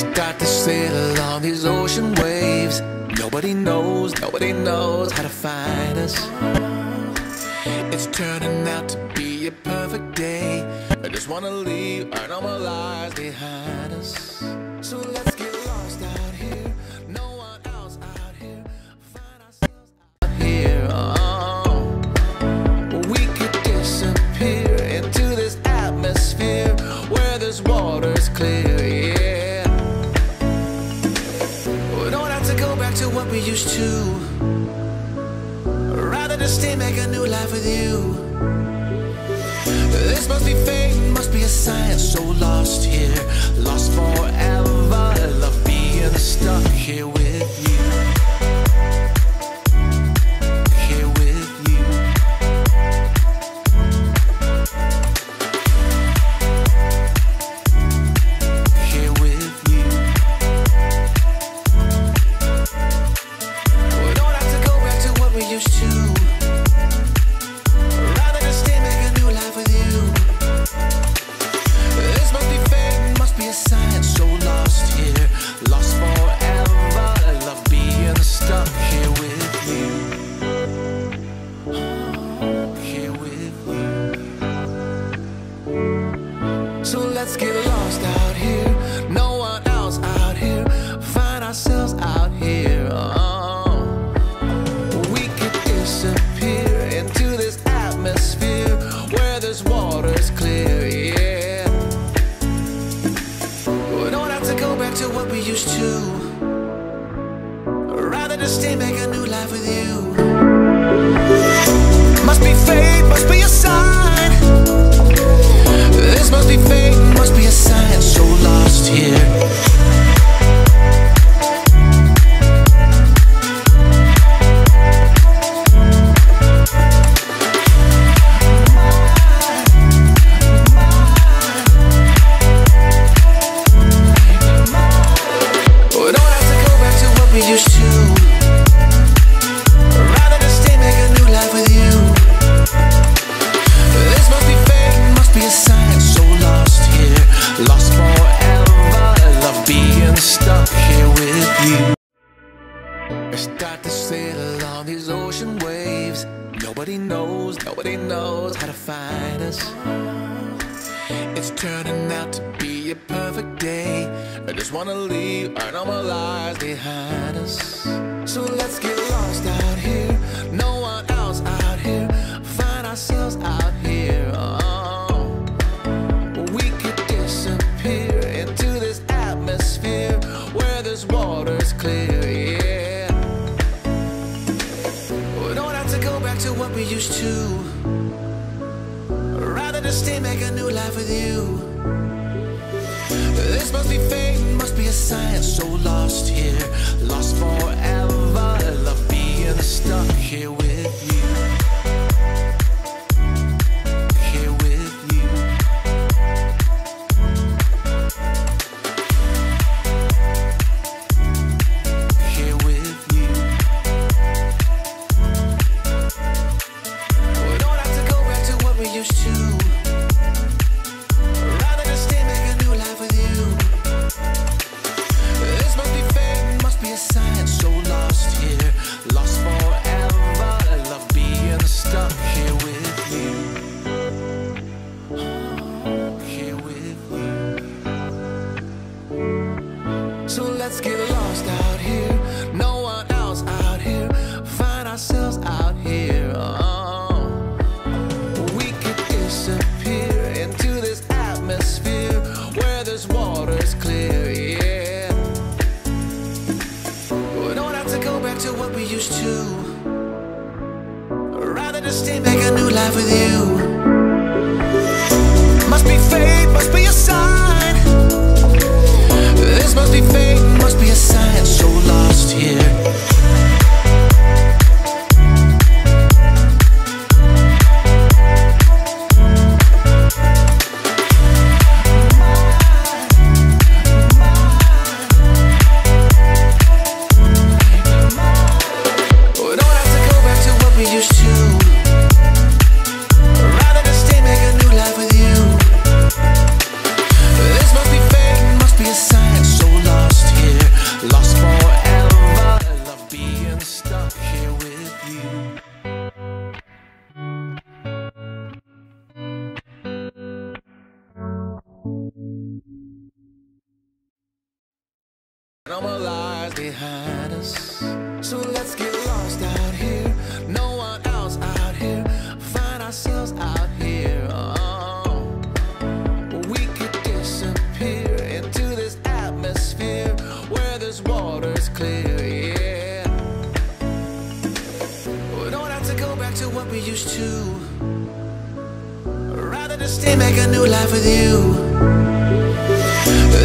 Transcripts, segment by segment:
She got to sail along these ocean waves. Nobody knows how to find us. It's turning out to be a perfect day. I just wanna leave our normal lives behind us. So let's get lost out here. No one else out here. Find ourselves out here. Oh, we could disappear into this atmosphere where this water's clear. Yeah, we don't have to go back to what we used to. Rather than stay, make a new life with you. This must be fate, must be a sign. So lost here, lost forever. Love being stuck here with you. Here with you. Here with you. We don't have to go back to what we used to. Let's get lost out here, no one else out here, find ourselves out here. Oh, we could disappear into this atmosphere where this water's clear, yeah. We don't have to go back to what we used to. Rather than stay, make a new life with you. Must be fate, must be a sign. This must be fate. Got to sail along these ocean waves. Nobody knows how to find us. It's turning out to be a perfect day. I just wanna leave our normal lives behind us. So let's get lost out here. No one else out here. Find ourselves out here. Oh, we could disappear into this atmosphere where this water's clear. Yeah. To what we used to. Rather than stay, make a new life with you. This must be fate, must be a sign. So lost here, lost forever. Love being stuck here with you. Here with you. Here with you. Used to. Rather than stay, make a new life with you. This must be fate, must be a sign. So lost here, lost forever. Love being stuck here with you. Oh, here with you. So let's get lost out here. No one else out here. Find ourselves out here. What we used to. Rather than stay, make a new life with you. Must be fate, must be a sign. This must be fate, must be a sign. So lost here. So long. I'm stuck here with you. And all my lies behind us, so let's get lost out here. No one else out here. Find ourselves out here. Oh, we could disappear into this atmosphere where this water's clear. Yeah, we don't have to go back to what we used to. Rather than stay, make a new life with you.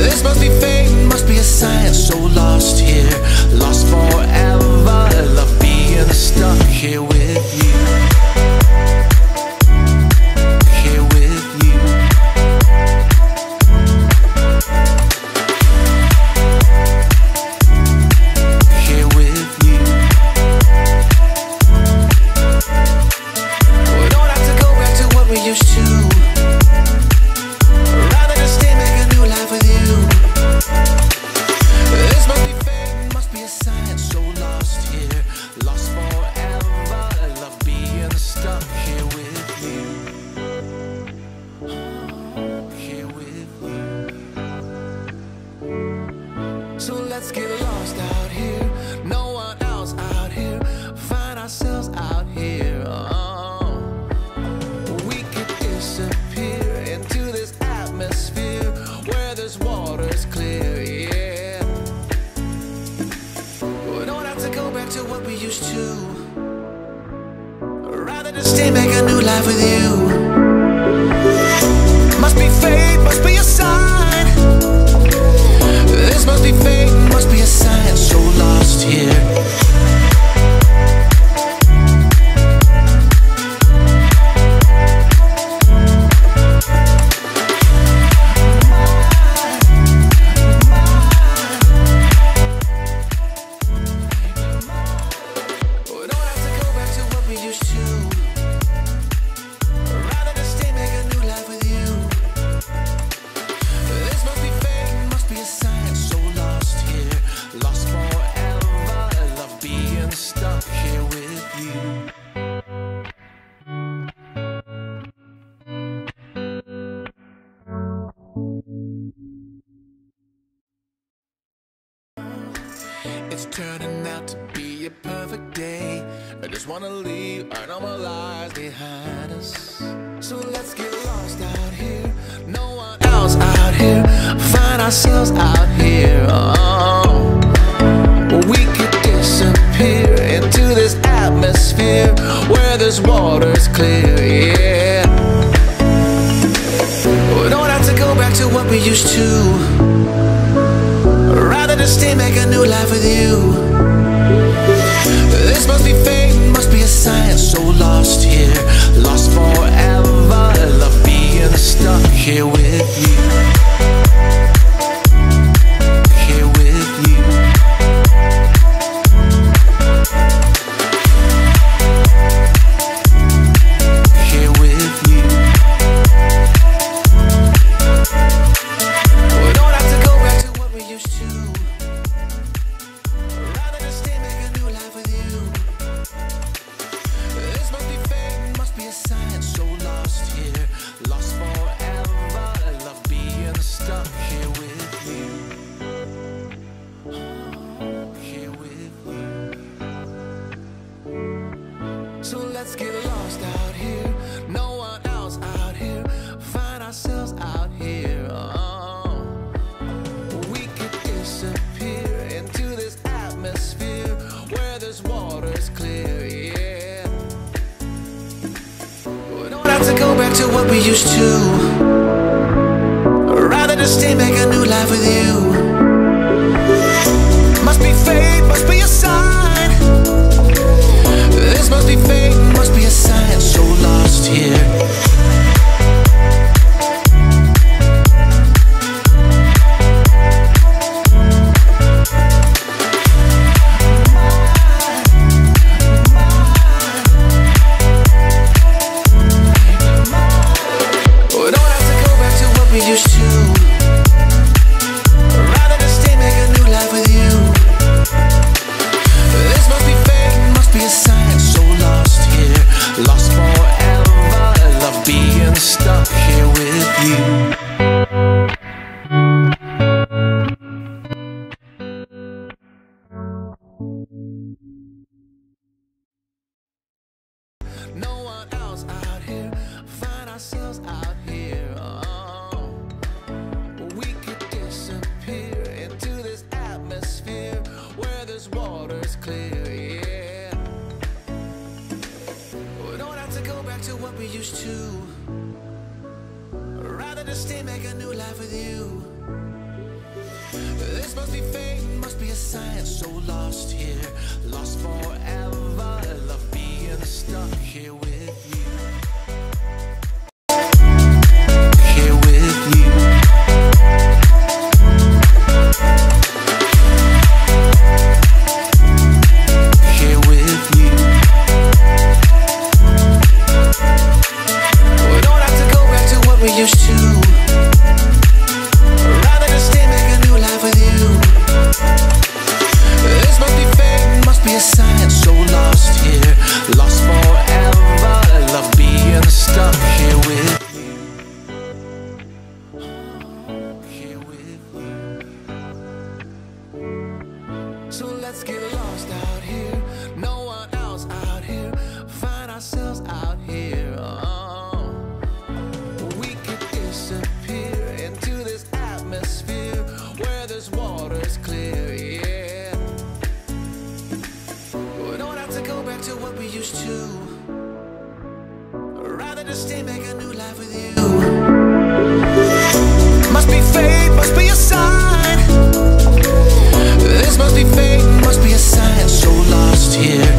This must be fate, must be a sign. So lost here, lost forever. Love being stuck here with you. Here with you. Here with you. We don't have to go back to what we used to. Let's get lost out here. No one else out here. Find ourselves out here. Oh, we could disappear into this atmosphere where this water's clear. Yeah, we don't have to go back to what we used to. Rather than stay, make a new life with you. Must be fate, must be a sign. This must be fate. It's turning out to be a perfect day. I just wanna leave our normal lives behind us. So let's get lost out here. No one else out here. Find ourselves out here. Oh, we could disappear into this atmosphere where this water's clear. Yeah, we don't have to go back to what we used to. Rather than stay, make a new life with you. This must be fate, must be a sign. So lost here, lost forever. Love being stuck here with you. Here with you. Here with you. We don't have to go back to what we used to. So let's get lost out here. No one else out here. Find ourselves out here. Oh, we could disappear into this atmosphere where this water's clear. Yeah, we don't have to go back to what we used to. Rather than stay, make a new life with you. Must be fate, must be a sign. This must be fate, must be a sign. So lost here. Rather than stay, make a new life with you. This must be fate. we used to. Rather than stay, make a new life with you. This must be fate, must be a sign. So lost here, lost forever. Love being stuck here with you. Here with you. Used to, rather than stay, make a new life with you. This must be fate, must be a sign. So lost here, lost forever. Love being stuck here with you. Here with you. So let's get lost out here. No one else out here. Find ourselves out here. Used to, rather than stay, make a new life with you. Must be fate, must be a sign. This must be fate, must be a sign. So lost here.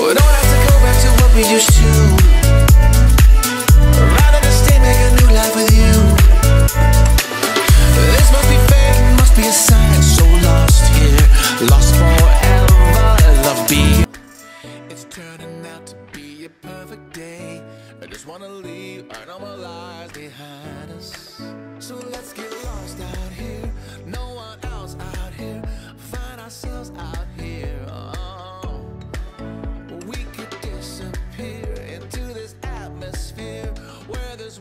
Used to, rather than stay, make a new life with you. This must be fate, must be a sign. So lost here, lost forever. Love be. It's turning out to be a perfect day. I just wanna leave our normal lives behind us. So let's get lost out here. No one else out here. Find ourselves out here.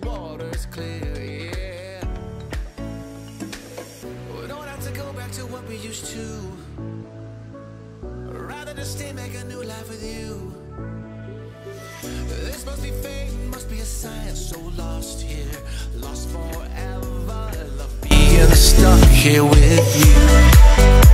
Water's clear, yeah. We don't have to go back to what we used to. Rather than stay, make a new life with you. This must be fate, must be a sign. So lost here, lost forever. Love being stuck here with you.